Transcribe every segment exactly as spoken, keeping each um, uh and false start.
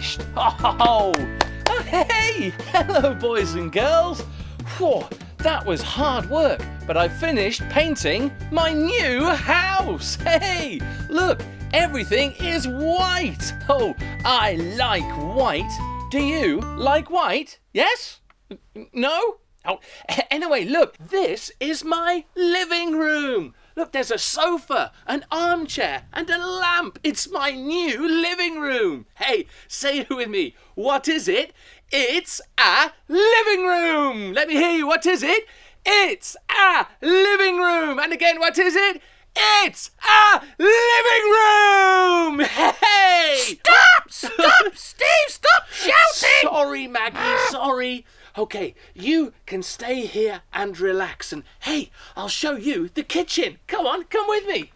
finished. Oh, hey, hello boys and girls. Whoa, that was hard work, but I finished painting my new house. Hey, look, everything is white. Oh, I like white. Do you like white? Yes? No? Oh, anyway, look, this is my living room. Look, there's a sofa, an armchair, and a lamp. It's my new living room. Hey, say it with me. What is it? It's a living room. Let me hear you. What is it? It's a living room. And again, what is it? It's a living room. Hey! Stop! Stop! Steve, stop shouting! Sorry, Maggie. Sorry. Okay, you can stay here and relax, and hey, I'll show you the kitchen. Come on, come with me.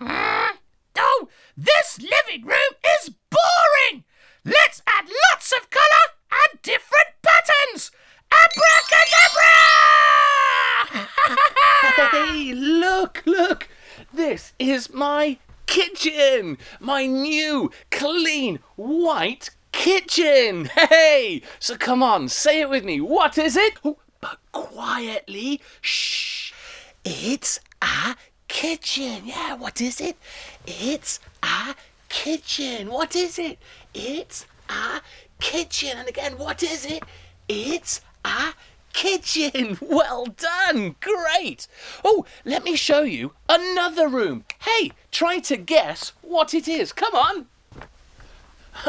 Mm. Oh, this living room is boring. Let's add lots of colour and different patterns. Abracadabra! Hey, look, look. This is my kitchen. My new, clean, white kitchen. Kitchen! Hey! So come on, say it with me. What is it? Oh, but quietly. Shh! It's a kitchen. Yeah, what is it? It's a kitchen. What is it? It's a kitchen. And again, what is it? It's a kitchen. Well done. Great. Oh, let me show you another room. Hey, try to guess what it is. Come on.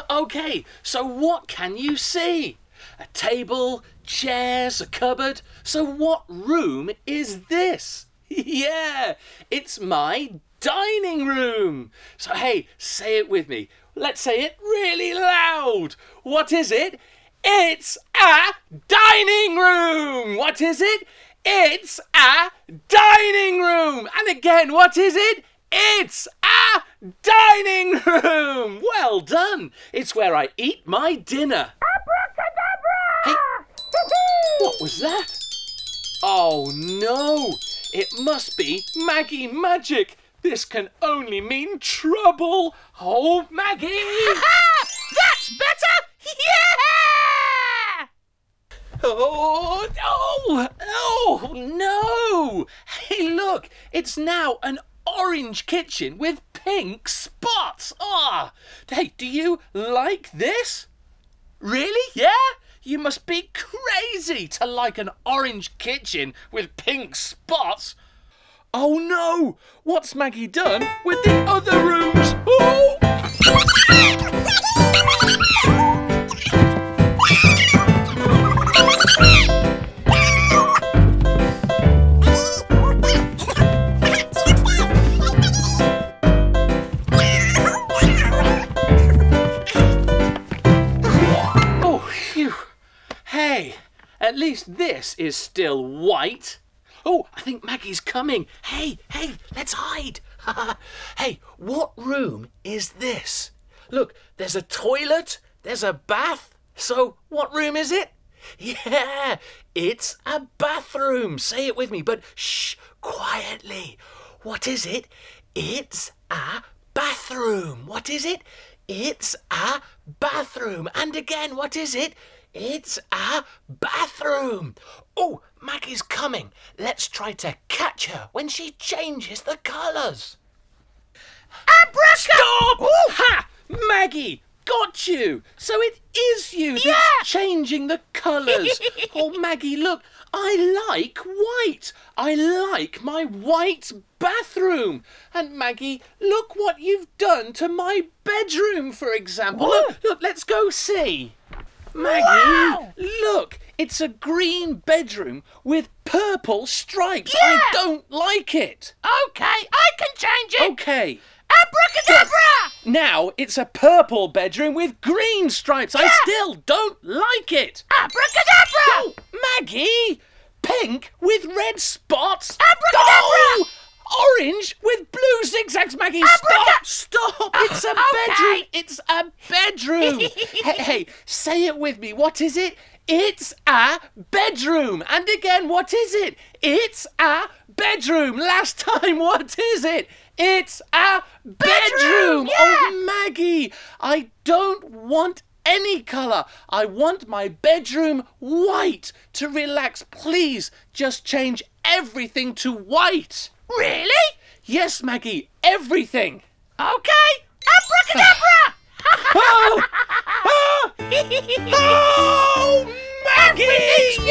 Okay, so what can you see? A table, chairs, a cupboard. So what room is this? Yeah, it's my dining room. So hey, say it with me. Let's say it really loud. What is it? It's a dining room. What is it? It's a dining room. And again, what is it? It's a dining room! Well done! It's where I eat my dinner. Abracadabra! Hey, what was that? Oh no! It must be Maggie Magic. This can only mean trouble. Oh, Maggie! Ha-ha! That's better! Yeah! Oh, oh, oh no! Hey, look! It's now an orange kitchen with pink spots. Ah, oh, hey, do you like this? Really? Yeah? You must be crazy to like an orange kitchen with pink spots. Oh no! What's Maggie done with the other rooms? Oh! At least this is still white. Oh, I think Maggie's coming. Hey, hey, let's hide. Hey, what room is this? Look, there's a toilet, there's a bath. So what room is it? Yeah, it's a bathroom. Say it with me, but shh, quietly. What is it? It's a bathroom. What is it? It's a bathroom. And again, what is it? It's a bathroom. Oh, Maggie's coming. Let's try to catch her when she changes the colours. Abracadabra! Stop! Ooh. Ha! Maggie, got you. So it is you that's yeah. changing the colours. Oh, Maggie, look, I like white. I like my white bathroom. And Maggie, look what you've done to my bedroom, for example. Look, look, let's go see. Maggie, wow. Look, it's a green bedroom with purple stripes. Yeah. I don't like it. Okay, I can change it. Okay. Abracadabra! Look, now it's a purple bedroom with green stripes. Yeah. I still don't like it. Abracadabra! Oh, Maggie, pink with red spots. Abracadabra! Oh, orange with blue zigzags, Maggie. Abraca- stop! Stop! It's a okay. bedroom. It's a bedroom. hey, hey, say it with me. What is it? It's a bedroom. And again, what is it? It's a bedroom. Last time, what is it? It's a bedroom. bedroom. Yeah. Oh, Maggie. Maggie, I don't want any colour. I want my bedroom white. To relax, please just change everything to white. Really? Yes, Maggie, everything. OK. Abracadabra! Oh! Oh! Oh, Maggie!